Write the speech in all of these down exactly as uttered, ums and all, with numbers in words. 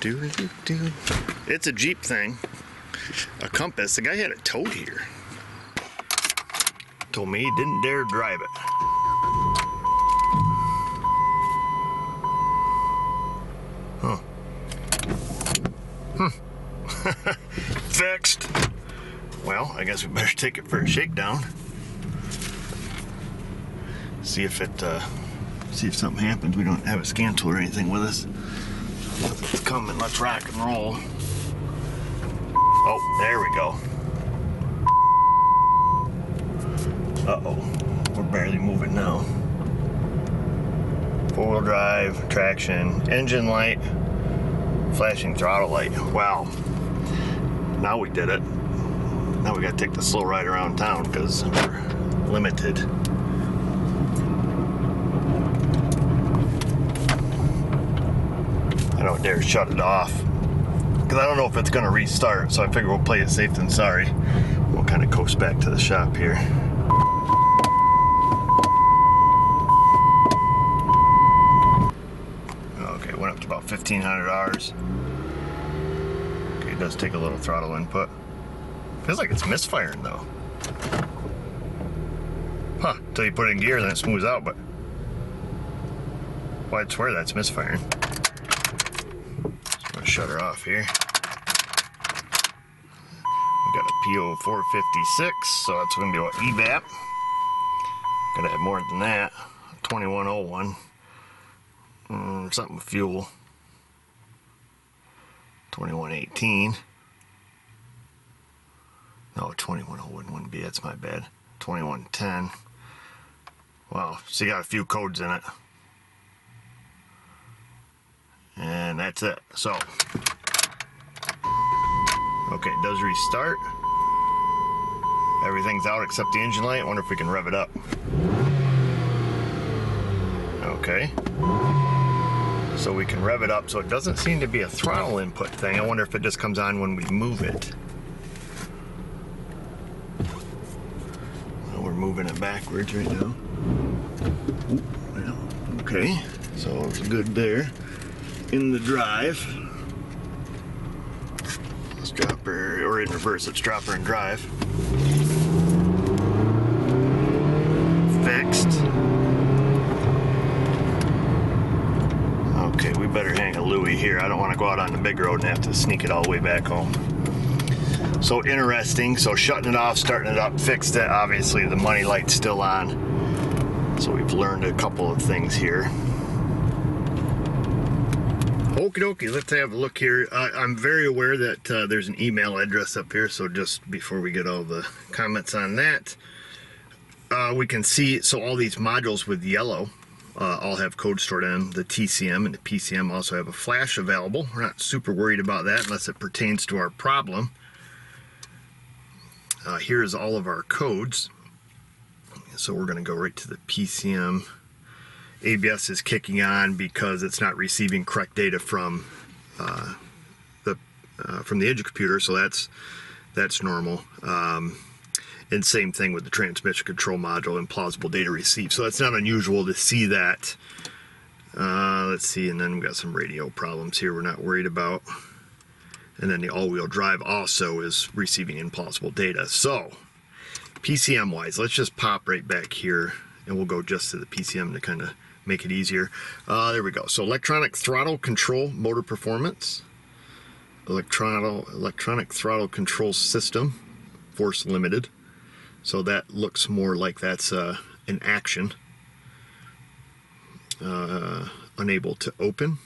do, do, do. It's a Jeep thing, a Compass. The guy had it towed here. Told me he didn't dare drive it. Huh. Hmm. Fixed. Well, I guess we better take it for a shakedown. See if it, uh, see if something happens. We don't have a scan tool or anything with us. It's coming. Let's rock and roll. Oh, there we go. Uh-oh. We're barely moving now. Four-wheel drive, traction, engine light, flashing throttle light. Wow. Now we did it. Now we gotta take the slow ride around town because we're limited. I don't dare shut it off because I don't know if it's going to restart, so I figure we'll play it safe than sorry. We'll kind of coast back to the shop here. Okay, went up to about fifteen hundred R's. Okay, it does take a little throttle input. Feels like it's misfiring though. Huh, until you put it in gear, then it smooths out, but... well, I'd swear that's misfiring. Shut her off here. We got a P O four fifty-six, so that's going to be what, E VAP. Gotta have more than that. twenty-one oh one. Mm, something with fuel. twenty-one eighteen. No, twenty-one oh one wouldn't be. That's my bad. twenty-one ten. Wow, so you got a few codes in it. And that's it. So, okay, it does restart. Everything's out except the engine light. I wonder if we can rev it up. Okay. So we can rev it up. So it doesn't seem to be a throttle input thing. I wonder if it just comes on when we move it. Well, we're moving it backwards right now. Well, okay. So it's good there. In the drive. Let's drop her, or in reverse, let's drop her and drive. Fixed. Okay, we better hang a Louie here. I don't want to go out on the big road and have to sneak it all the way back home. So interesting. So shutting it off, starting it up, fixed it. Obviously the money light's still on. So we've learned a couple of things here. Okie dokie, let's have a look here. Uh, I'm very aware that uh, there's an email address up here, so just before we get all the comments on that, uh, we can see, so all these modules with yellow uh, all have code stored in them. The T C M and the P C M also have a flash available. We're not super worried about that unless it pertains to our problem. Uh, here's all of our codes. So we're going to go right to the P C M. A B S is kicking on because it's not receiving correct data from uh, the uh, from the edge computer, so that's that's normal. Um, and same thing with the transmission control module, implausible data received. So that's not unusual to see that. Uh, let's see, and then we've got some radio problems here we're not worried about. And then the all-wheel drive also is receiving implausible data. So P C M-wise, let's just pop right back here, and we'll go just to the P C M to kind of make it easier. Uh, there we go. So electronic throttle control motor performance, electronic, electronic throttle control system, force limited. So that looks more like that's uh, an action. Uh, unable to open.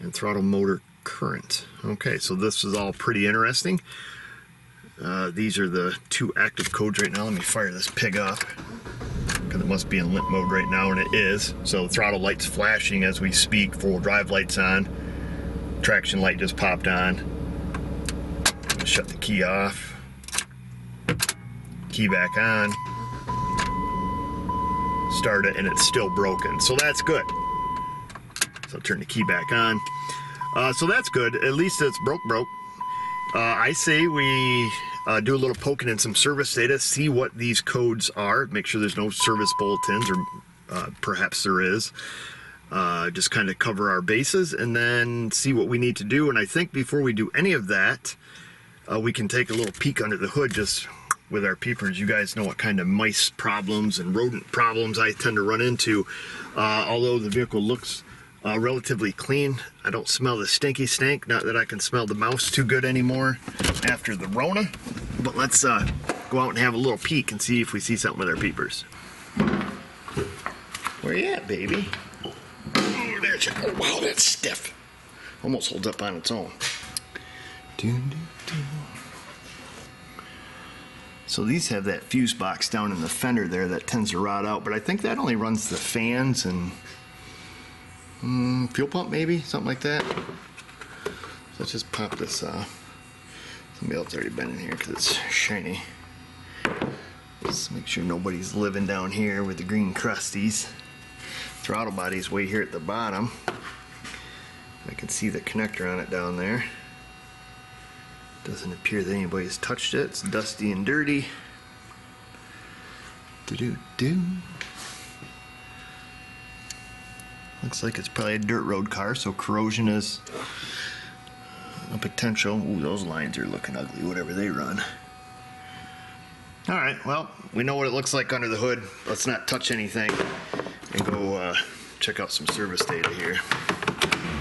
And throttle motor current. Okay, so this is all pretty interesting. Uh, these are the two active codes right now. Let me fire this pig up. It must be in limp mode right now, and it is. So throttle light's flashing as we speak, four-wheel drive light's on, traction light just popped on. Shut the key off, key back on, start it, and it's still broken, so that's good. So turn the key back on. Uh, so that's good, at least it's broke broke. Uh, I say we uh, do a little poking in some service data, see what these codes are, make sure there's no service bulletins, or uh, perhaps there is. uh, just kind of cover our bases and then see what we need to do. And I think before we do any of that, uh, we can take a little peek under the hood just with our peepers. You guys know what kind of mice problems and rodent problems I tend to run into. Uh, although the vehicle looks uh, relatively clean, I don't smell the stinky stink. Not that I can smell the mouse too good anymore after the Rona. But let's uh, go out and have a little peek and see if we see something with our peepers. Where you at, baby? Oh, there's your, oh, wow, that's stiff. Almost holds up on its own. Dun, dun, dun. So these have that fuse box down in the fender there that tends to rot out, but I think that only runs the fans and um, fuel pump maybe, something like that. So let's just pop this off. Somebody else already been in here because it's shiny. Let's make sure nobody's living down here with the green crusties. Throttle body's way here at the bottom. I can see the connector on it down there. Doesn't appear that anybody's touched it. It's dusty and dirty. Do-do-do. Looks like it's probably a dirt road car, so corrosion is a potential. Ooh, those lines are looking ugly, whatever they run. All right, well, we know what it looks like under the hood. Let's not touch anything and go uh, check out some service data here.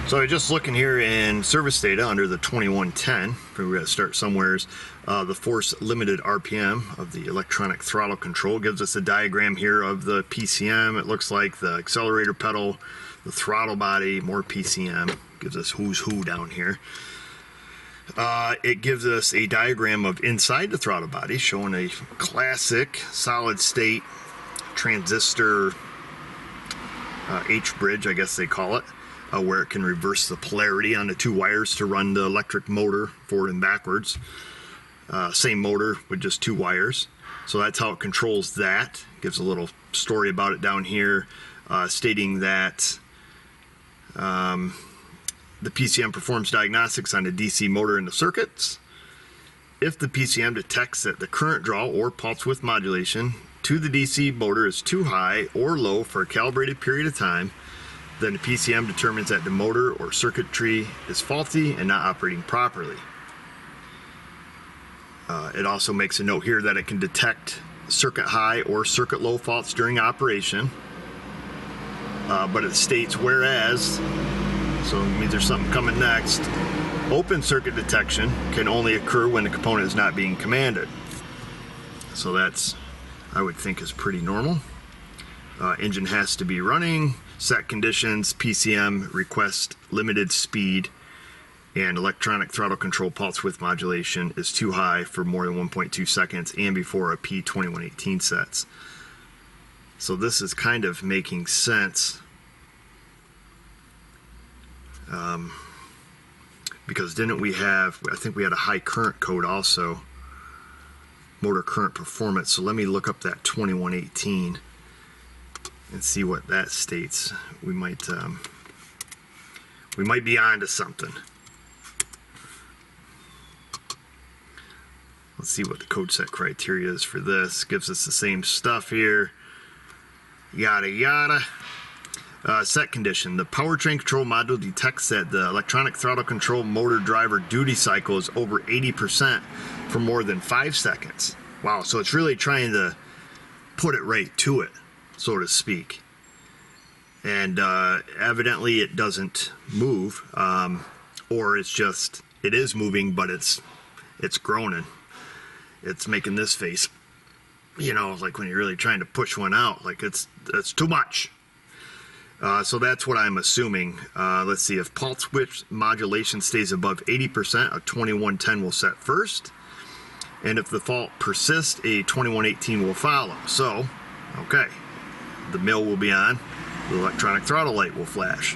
So I'm just looking here in service data under the twenty-one ten, we're going to start somewheres. Uh, the force limited R P M of the electronic throttle control gives us a diagram here of the P C M. It looks like the accelerator pedal, the throttle body, more P C M, gives us who's who down here. Uh, it gives us a diagram of inside the throttle body showing a classic solid state transistor uh, H-bridge, I guess they call it. Uh, where it can reverse the polarity on the two wires to run the electric motor forward and backwards. Uh, same motor with just two wires. So that's how it controls that. Gives a little story about it down here, uh, stating that um, the P C M performs diagnostics on the D C motor in the circuits. If the P C M detects that the current draw or pulse width modulation to the D C motor is too high or low for a calibrated period of time, then the P C M determines that the motor or circuitry is faulty and not operating properly. Uh, it also makes a note here that it can detect circuit high or circuit low faults during operation, uh, but it states whereas, so it means there's something coming next, open circuit detection can only occur when the component is not being commanded. So that's, I would think, is pretty normal. Uh, engine has to be running, set conditions, P C M request limited speed, and electronic throttle control pulse width modulation is too high for more than one point two seconds and before a P twenty-one eighteen sets. So this is kind of making sense um, because didn't we have, I think we had a high current code also, motor current performance. So let me look up that twenty-one eighteen. And see what that states. We might um, we might be onto something. Let's see what the code set criteria is for this. Gives us the same stuff here. Yada yada. Uh, set condition. The powertrain control module detects that the electronic throttle control motor driver duty cycle is over eighty percent for more than five seconds. Wow. So it's really trying to put it right to it, so to speak. And uh, evidently it doesn't move, um, or it's just, it is moving, but it's it's groaning. It's making this face, you know, like when you're really trying to push one out, like it's, it's too much. Uh, so that's what I'm assuming. Uh, let's see, if pulse width modulation stays above eighty percent, a twenty-one ten will set first. And if the fault persists, a twenty-one eighteen will follow. So, okay. The mill will be on, the electronic throttle light will flash.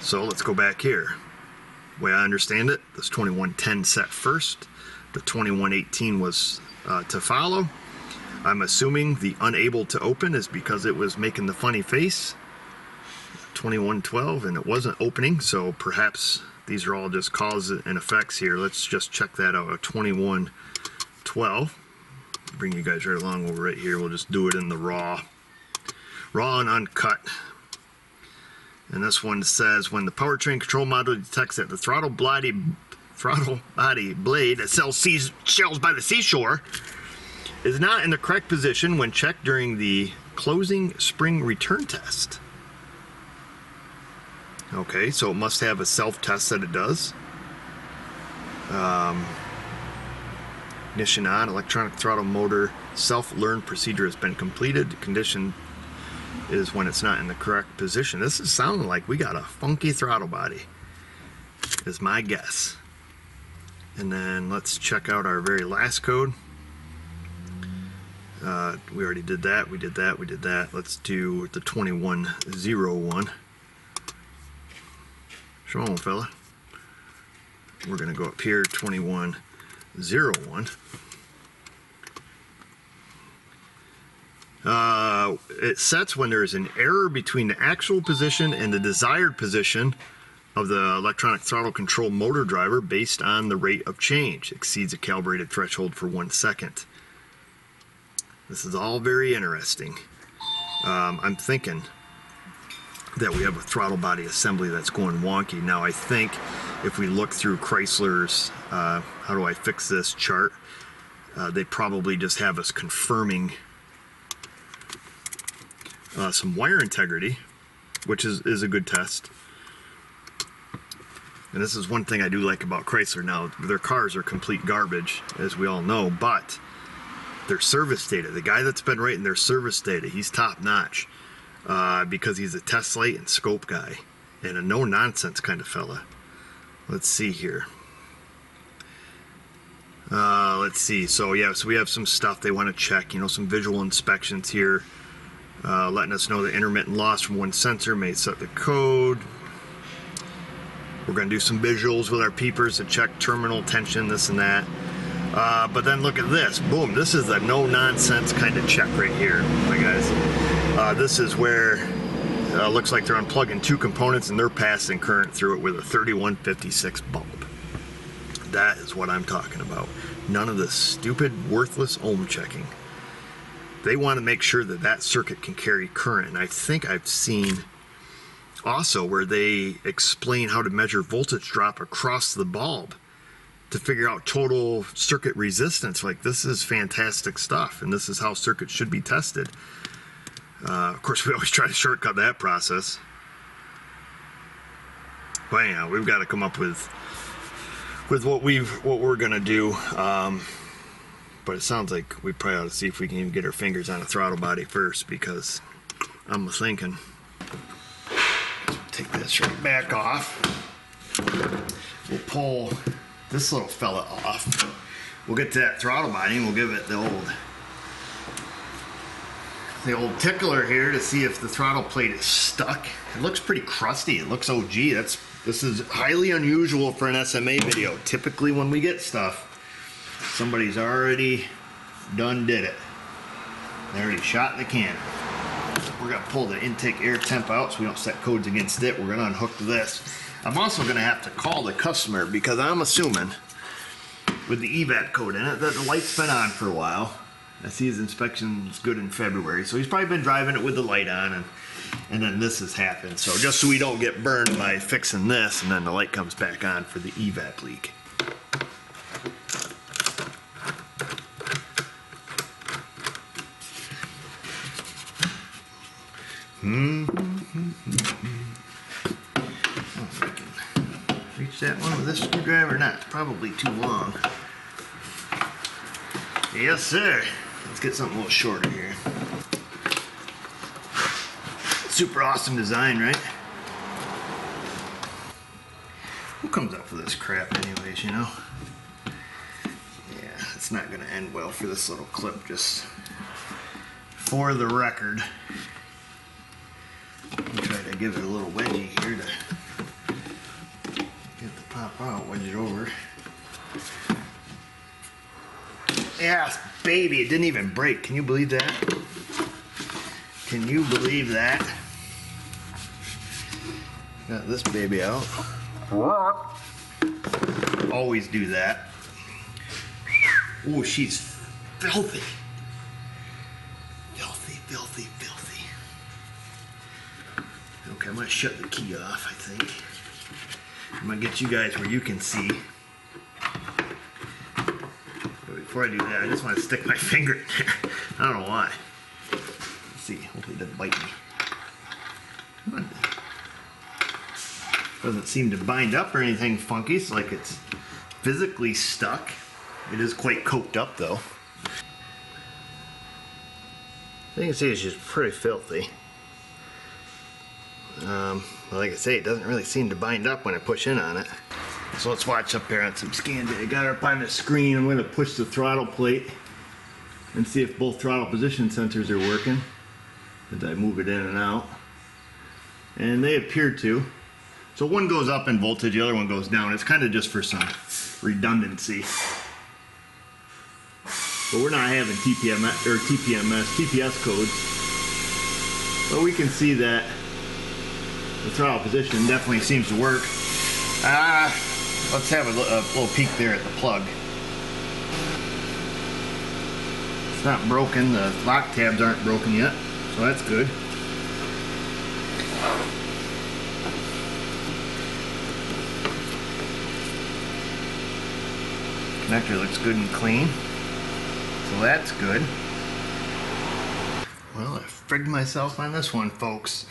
So let's go back here. The way I understand it, this twenty-one ten set first, the twenty-one eighteen was uh, to follow. I'm assuming the unable to open is because it was making the funny face, twenty-one twelve, and it wasn't opening, so perhaps these are all just cause and effects here. Let's just check that out, a twenty-one twelve. Bring you guys right along over right here. We'll just do it in the raw. Raw and uncut. And this one says, when the powertrain control module detects that the throttle body, throttle body blade that sells seas, shells by the seashore is not in the correct position when checked during the closing spring return test. Okay, so it must have a self-test that it does. Um, ignition on, electronic throttle motor, self-learn procedure has been completed. Condition is when it's not in the correct position. This is sounding like we got a funky throttle body, is my guess. And then let's check out our very last code. Uh, we already did that, we did that, we did that. Let's do the twenty-one oh one. Come on, fella. We're gonna go up here, twenty-one oh one. Uh, it sets when there is an error between the actual position and the desired position of the electronic throttle control motor driver based on the rate of change. Exceeds a calibrated threshold for one second. This is all very interesting. Um, I'm thinking that we have a throttle body assembly that's going wonky. Now I think if we look through Chrysler's uh, how do I fix this chart, uh, they probably just have us confirming uh, some wire integrity, which is, is a good test. And this is one thing I do like about Chrysler. Now their cars are complete garbage, as we all know, but their service data, the guy that's been writing their service data, he's top notch. Uh, because he's a test light and scope guy and a no-nonsense kind of fella. Let's see here. Uh, let's see. So, yeah, so we have some stuff they want to check, you know, some visual inspections here, uh, letting us know the intermittent loss from one sensor may set the code. We're going to do some visuals with our peepers to check terminal tension, this and that. Uh, but then look at this. Boom. This is a no-nonsense kind of check right here, my guys. Uh, this is where it uh, looks like they're unplugging two components and they're passing current through it with a thirty-one fifty-six bulb. That is what I'm talking about. None of this stupid, worthless ohm checking. They want to make sure that that circuit can carry current. And I think I've seen also where they explain how to measure voltage drop across the bulb to figure out total circuit resistance. Like, this is fantastic stuff, and this is how circuits should be tested. Uh, of course, we always try to shortcut that process. But anyhow, we've got to come up with with what we've what we're gonna do. Um, but it sounds like we probably ought to see if we can even get our fingers on a throttle body first, because I'm thinking. Take this right back off. We'll pull this little fella off. We'll get to that throttle body and we'll give it the old. The old tickler here to see if the throttle plate is stuck. It looks pretty crusty. It looks O G. That's this is highly unusual for an S M A video. Typically, when we get stuff, somebody's already done did it. They already shot in the can. We're gonna pull the intake air temp out so we don't set codes against it. We're gonna unhook this. I'm also gonna have to call the customer because I'm assuming with the E VAP code in it that the light's been on for a while. I see his inspection's good in February, so he's probably been driving it with the light on, and, and then this has happened. So just so we don't get burned by fixing this, and then the light comes back on for the E VAP leak. Hmm. I don't know if I can reach that one with this screwdriver or not. Probably too long. Yes, sir. Let's get something a little shorter here. Super awesome design, right? Who comes up with this crap anyways, you know? Yeah, it's not going to end well for this little clip, just for the record. I'm trying to give it a little wedgie here to get the pop out, wedge it over. Yes, baby, it didn't even break. Can you believe that? Can you believe that? Got this baby out. Always do that. Oh, she's filthy. Filthy, filthy, filthy. Okay, I'm going to shut the key off, I think. I'm going to get you guys where you can see. But before I do that, I just want to stick my finger in there. I don't know why. Let's see. Hopefully it doesn't bite me. It doesn't seem to bind up or anything funky. It's like it's physically stuck. It is quite coked up, though. I think you can see it's just pretty filthy. Um, like I say, it doesn't really seem to bind up when I push in on it. So let's watch up here on some scan data. I got it up on the screen. I'm going to push the throttle plate and see if both throttle position sensors are working. Did I move it in and out? And they appear to. So one goes up in voltage, the other one goes down. It's kind of just for some redundancy. But we're not having T P M or T P M S, T P S codes. But we can see that the throttle position definitely seems to work. Uh, let's have a, a little peek there at the plug. It's not broken. The lock tabs aren't broken yet, so that's good. Connector looks good and clean, so that's good. Well, I frigged myself on this one, folks.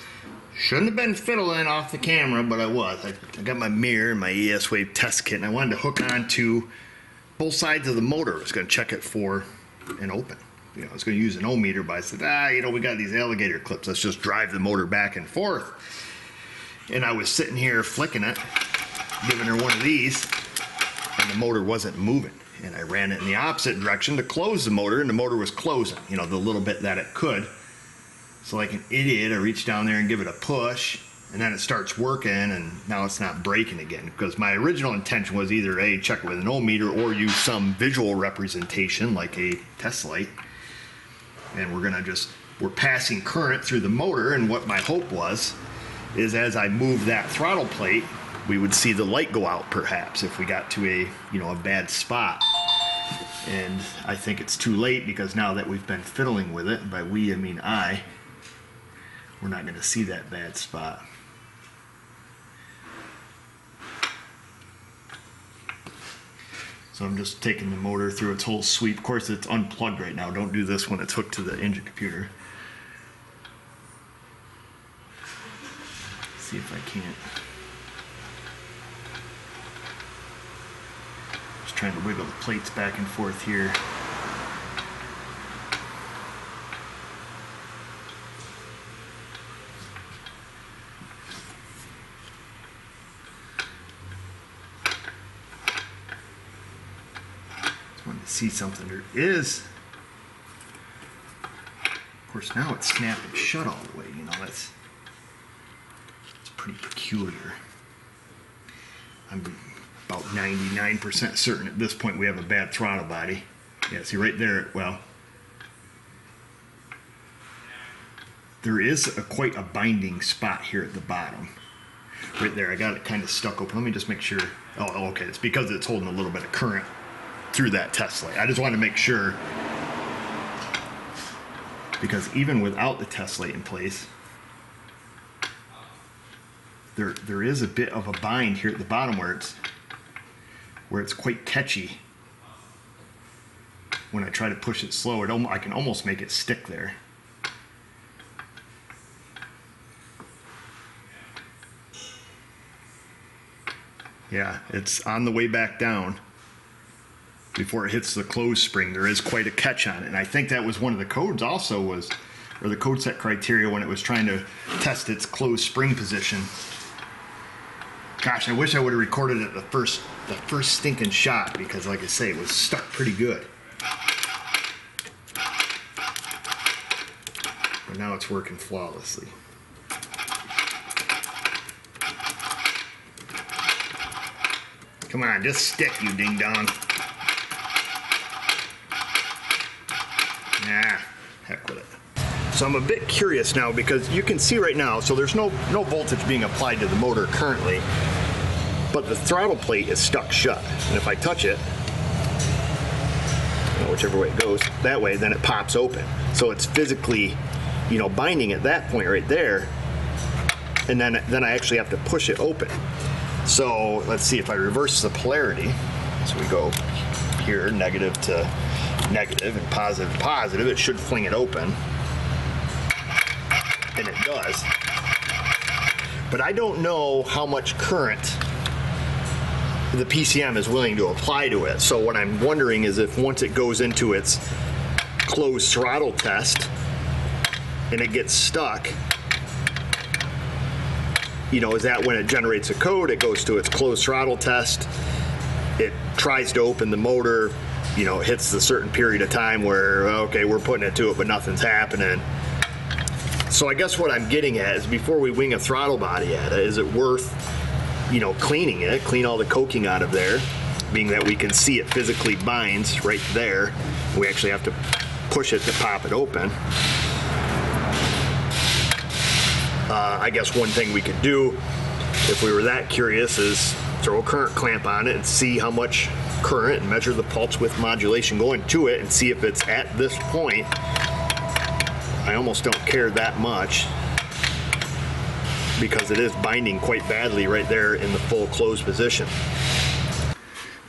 Shouldn't have been fiddling off the camera, but I was. I, I got my mirror and my A E S Wave test kit, and I wanted to hook on to both sides of the motor. I was going to check it for an open. You know, I was going to use an ohm meter, but I said, ah, you know, we got these alligator clips. Let's just drive the motor back and forth. And I was sitting here flicking it, giving her one of these, and the motor wasn't moving. And I ran it in the opposite direction to close the motor, and the motor was closing, you know, the little bit that it could. So like an idiot, I reach down there and give it a push, and then it starts working, and now it's not braking again. Because my original intention was either A, check it with an ohm meter, or use some visual representation like a test light. And we're gonna just, we're passing current through the motor, and what my hope was is as I move that throttle plate, we would see the light go out perhaps if we got to a, you know, a bad spot. And I think it's too late because now that we've been fiddling with it, by we I mean I, we're not going to see that bad spot. So I'm just taking the motor through its whole sweep. Of course, it's unplugged right now. Don't do this when it's hooked to the engine computer. Let's see if I can't. Just trying to wiggle the plates back and forth here. See something. There is. Of course, now it's snapping shut all the way. You know, that's it's pretty peculiar. I'm about ninety-nine percent certain at this point we have a bad throttle body. Yeah, see right there. Well, there is a, quite a binding spot here at the bottom. Right there, I got it kind of stuck open. Let me just make sure. Oh, okay. It's because it's holding a little bit of current through that test light. I just wanted to make sure, because even without the test light in place, there there is a bit of a bind here at the bottom where it's where it's quite catchy. When I try to push it slow, it om- I can almost make it stick there. Yeah, it's on the way back down. Before it hits the closed spring, there is quite a catch on it. And I think that was one of the codes also was, or the code set criteria when it was trying to test its closed spring position. Gosh, I wish I would have recorded it the first, the first stinking shot because, like I say, it was stuck pretty good. But now it's working flawlessly. Come on, just stick, you ding-dong. Nah, heck with it. So I'm a bit curious now because you can see right now, so there's no, no voltage being applied to the motor currently, but the throttle plate is stuck shut. And if I touch it, you know, whichever way it goes, that way, then it pops open. So it's physically, you know, binding at that point right there. and then, then I actually have to push it open. So let's see if I reverse the polarity. So we go here, negative to negative and positive to positive, it should fling it open. And it does. But I don't know how much current the P C M is willing to apply to it. So what I'm wondering is if once it goes into its closed throttle test and it gets stuck, you know, is that when it generates a code, it goes to its closed throttle test, it tries to open the motor, you know, it hits the certain period of time where, okay, we're putting it to it, but nothing's happening. So I guess what I'm getting at is before we wing a throttle body at it, is it worth, you know, cleaning it, clean all the coking out of there, being that we can see it physically binds right there. We actually have to push it to pop it open. Uh, I guess one thing we could do, if we were that curious, is throw a current clamp on it and see how much current and measure the pulse width modulation going to it and see if it's at this point. I almost don't care that much because it is binding quite badly right there in the full closed position.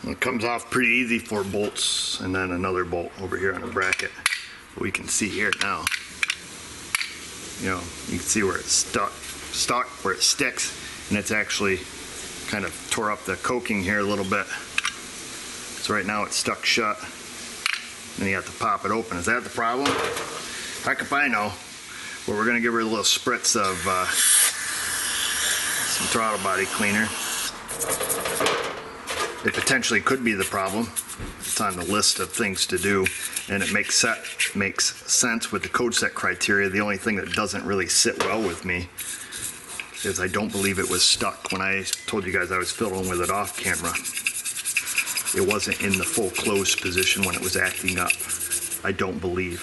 It comes off pretty easy, four bolts and then another bolt over here on the bracket. We can see here now, you know, you can see where it's stuck, stuck where it sticks, and it's actually kind of tore up the coking here a little bit. So right now it's stuck shut, and you have to pop it open. Is that the problem? Heck if I know. Well, we're going to give her a little spritz of uh, some throttle body cleaner. It potentially could be the problem. It's on the list of things to do, and it makes, set, makes sense with the code set criteria. The only thing that doesn't really sit well with me is I don't believe it was stuck. When I told you guys I was fiddling with it off camera, it wasn't in the full closed position when it was acting up. I don't believe.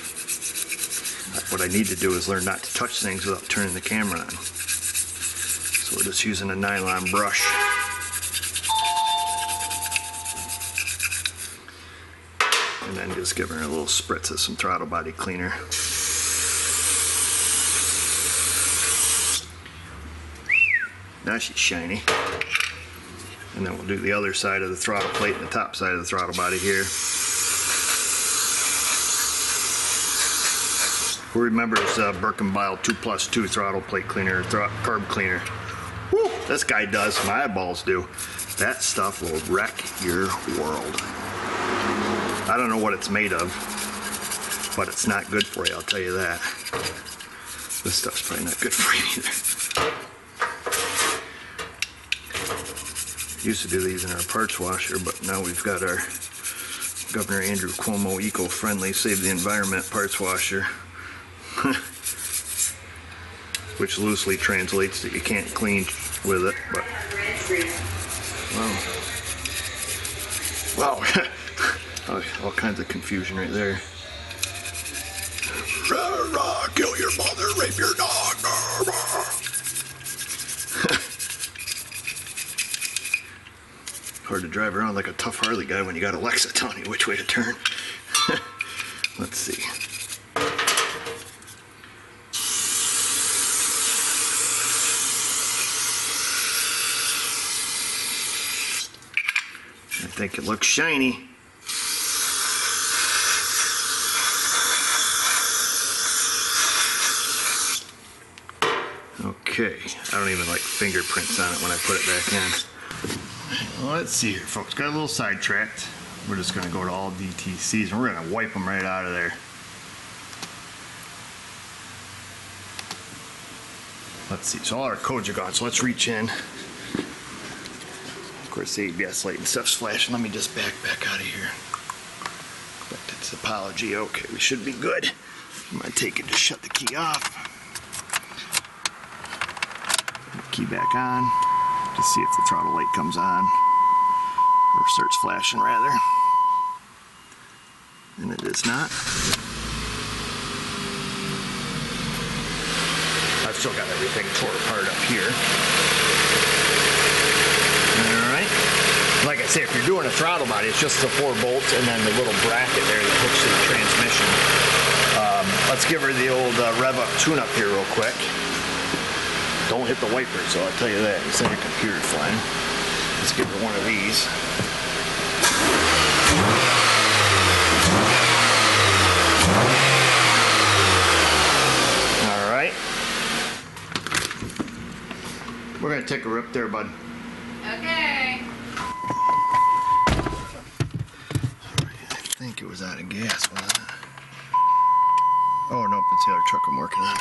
What I need to do is learn not to touch things without turning the camera on. So we're just using a nylon brush. And then just giving her a little spritz of some throttle body cleaner. Now she's shiny. And then we'll do the other side of the throttle plate and the top side of the throttle body here. Who remembers uh, Birkenbeil two plus two throttle plate cleaner, thr carb cleaner? Woo! This guy does. My eyeballs do. That stuff will wreck your world. I don't know what it's made of, but it's not good for you, I'll tell you that. This stuff's probably not good for you either. Used to do these in our parts washer, but now we've got our Governor Andrew Cuomo eco-friendly, save the environment parts washer. Which loosely translates that you can't clean with it, but wow, wow. All kinds of confusion right there. Kill your mother, rape your dog. Hard to drive around like a tough Harley guy when you got Alexa telling you which way to turn. Let's see. I think it looks shiny. Okay, I don't even like fingerprints on it when I put it back in. Well, let's see here, folks. Got a little sidetracked. We're just going to go to all D T Cs and we're going to wipe them right out of there. Let's see. So all our codes are gone. So let's reach in. Of course, the A B S light and stuff's flashing. Let me just back back out of here. Back to this apology. Okay, we should be good. I'm gonna take it to shut the key off. Key back on to see if the throttle light comes on or starts flashing rather. And it is not. I've still got everything torn apart up here. Like I say, if you're doing a throttle body, it's just the four bolts and then the little bracket there that hooks to the transmission. Um, let's give her the old uh, rev up tune up here real quick. Don't hit the wiper, so I'll tell you that. It's in your computer flying. Let's give her one of these. All right. We're going to take her up there, bud. Okay. I think it was out of gas, wasn't it? Oh, nope, it's the other truck I'm working on.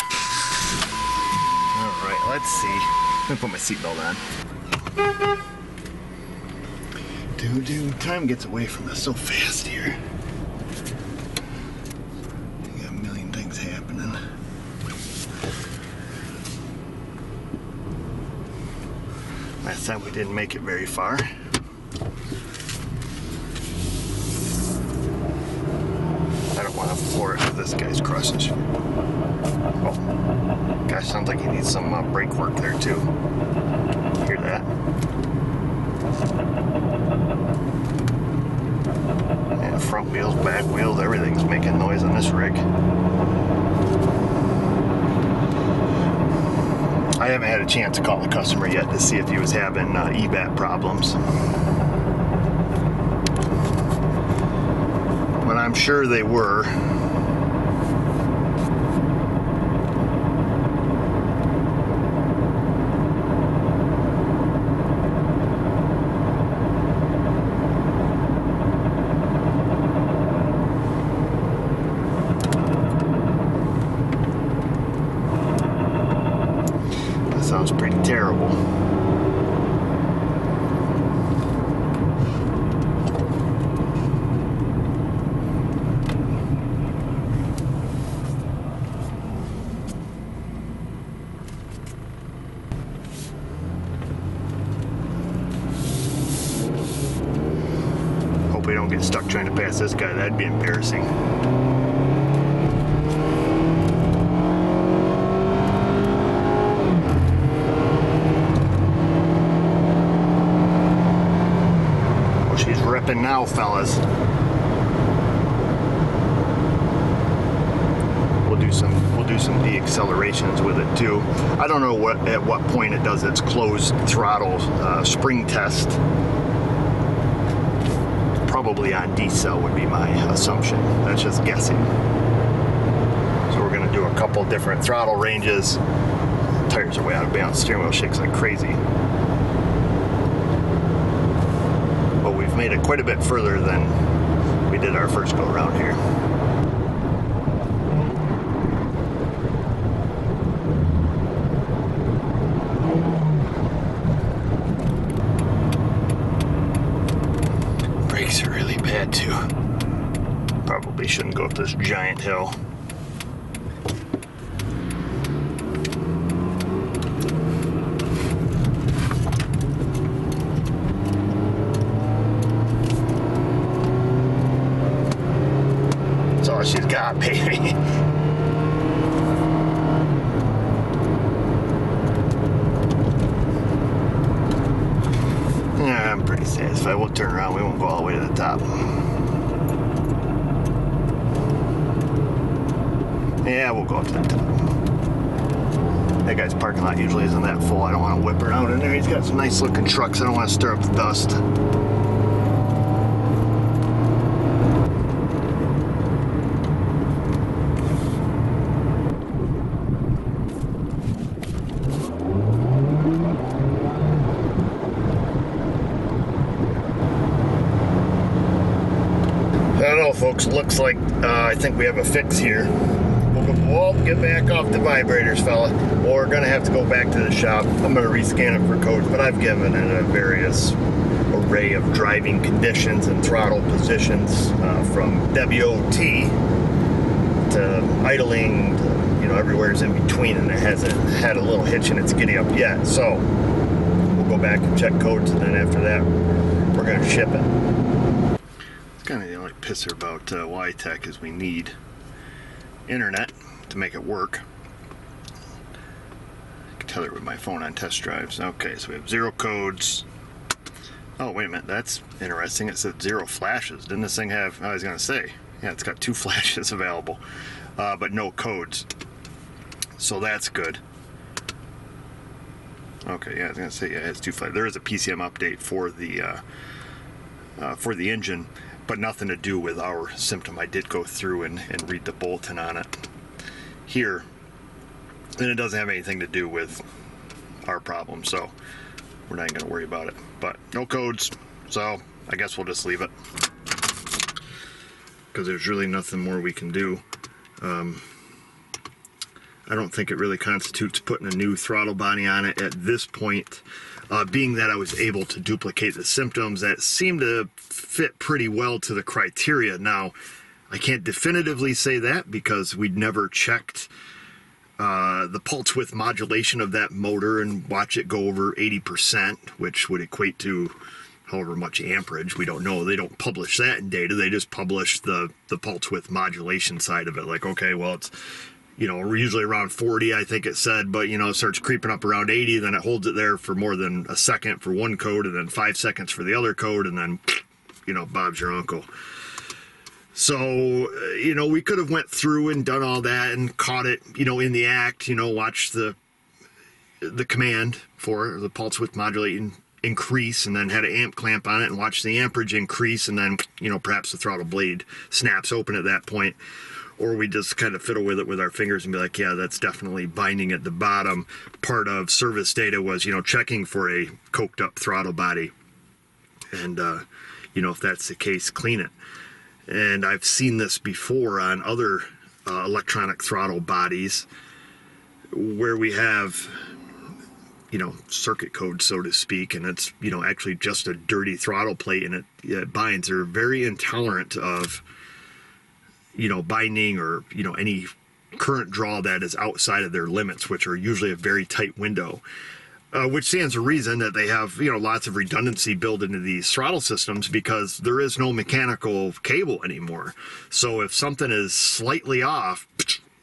All right, let's see. I'm gonna put my seatbelt on. Dude, dude, time gets away from us so fast here. You got a million things happening. Last time we didn't make it very far. Or if this guy's crushing shit. Oh, gosh, sounds like he needs some uh, brake work there too. Hear that? Yeah, front wheels, back wheels, everything's making noise on this rig. I haven't had a chance to call the customer yet to see if he was having uh, E VAP problems. But I'm sure they were. Stuck trying to pass this guy, that'd be embarrassing. Oh, she's ripping now, fellas. We'll do some we'll do some de-accelerations with it too. I don't know what at what point it does its closed throttle uh, spring test. Probably on D-cell would be my assumption. That's just guessing. So we're gonna do a couple different throttle ranges. Tires are way out of bounds, steering wheel shakes like crazy. But we've made it quite a bit further than we did our first go around here. Shouldn't go up this giant hill. That's all she's got, baby. Yeah, I'm pretty satisfied. We'll turn around. We won't go all the way to the top. Yeah, we'll go up to the top. That guy's parking lot usually isn't that full. I don't want to whip her out in there. He's got some nice looking trucks. I don't want to stir up the dust. I don't know, folks. Looks like uh, I think we have a fix here. Well, get back off the vibrators, fella. Well, we're gonna have to go back to the shop. I'm gonna rescan it for codes, but I've given it a various array of driving conditions and throttle positions, uh, from W O T to idling, to, you know, everywhere's in between, and it hasn't had a little hitch in its giddy up yet. So we'll go back and check codes, and then after that, we're gonna ship it. It's kind of the only pisser about uh, Y TEC is we need internet to make it work. I can tether it with my phone on test drives. Okay, so we have zero codes. Oh, wait a minute, that's interesting. It said zero flashes. Didn't this thing have, I was gonna say, yeah, it's got two flashes available, uh, but no codes. So that's good. Okay, yeah, I was gonna say, yeah, it's too flat. There is a P C M update for the uh, uh, for the engine, but nothing to do with our symptom. I did go through and, and read the bulletin on it here, and it doesn't have anything to do with our problem, so we're not even gonna worry about it. But no codes, so I guess we'll just leave it, because there's really nothing more we can do. Um, I don't think it really constitutes putting a new throttle body on it at this point, uh, being that I was able to duplicate the symptoms that seem to fit pretty well to the criteria. Now, I can't definitively say that because we'd never checked uh, the pulse width modulation of that motor and watch it go over eighty percent, which would equate to however much amperage. We don't know. They don't publish that in data. They just publish the, the pulse width modulation side of it. Like, okay, well, it's, you know, we're usually around forty, I think it said, but, you know, it starts creeping up around eighty, then it holds it there for more than a second for one code, and then five seconds for the other code, and then, you know, Bob's your uncle. So, you know, we could have went through and done all that and caught it, you know, in the act, you know, watch the the command for the pulse width modulating increase, and then had an amp clamp on it and watch the amperage increase, and then, you know, perhaps the throttle blade snaps open at that point. Or we just kind of fiddle with it with our fingers and be like, yeah, that's definitely binding at the bottom. Part of service data was, you know, checking for a coked up throttle body. And, uh, you know, if that's the case, clean it. And I've seen this before on other uh, electronic throttle bodies where we have, you know, circuit code, so to speak, and it's, you know, actually just a dirty throttle plate, and it, it binds. They're very intolerant of, you know, binding or, you know, any current draw that is outside of their limits, which are usually a very tight window, uh, which stands to reason that they have, you know, lots of redundancy built into these throttle systems, because there is no mechanical cable anymore. So if something is slightly off,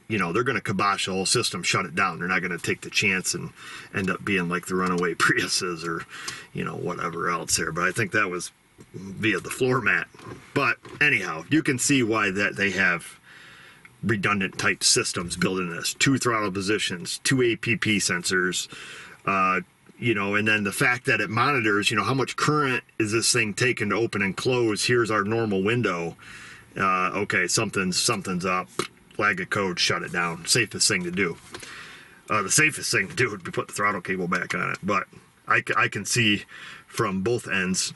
you know, they're going to kibosh the whole system, shut it down. They're not going to take the chance and end up being like the runaway Priuses or, you know, whatever else there. But I think that was via the floor mat. But anyhow, you can see why that they have redundant type systems built in this. Two throttle positions, two A P P sensors, uh, you know, and then the fact that it monitors, you know, how much current is this thing taking to open and close. Here's our normal window. Uh, okay, something's, something's up. Flag a code, shut it down. Safest thing to do. Uh, the safest thing to do would be put the throttle cable back on it. But I, I can see from both ends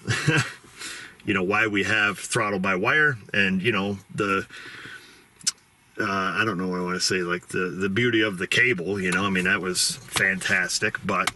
you know, why we have throttle by wire. And, you know, the, uh, I don't know what I want to say, like the, the beauty of the cable, you know, I mean, that was fantastic, but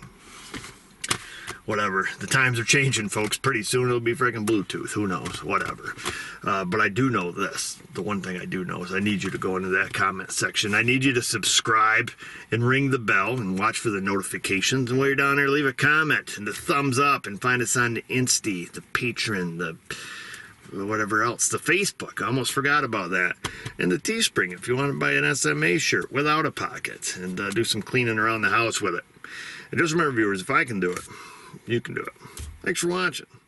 whatever. The times are changing, folks. Pretty soon it'll be freaking Bluetooth. Who knows? Whatever. Uh, but I do know this. The one thing I do know is I need you to go into that comment section. I need you to subscribe and ring the bell and watch for the notifications. And while you're down there, leave a comment and the thumbs up, and find us on the Insty, the Patreon, the whatever else, the Facebook. I almost forgot about that. And the Teespring if you want to buy an S M A shirt without a pocket and uh, do some cleaning around the house with it. And just remember, viewers, if I can do it, you can do it. Thanks for watching.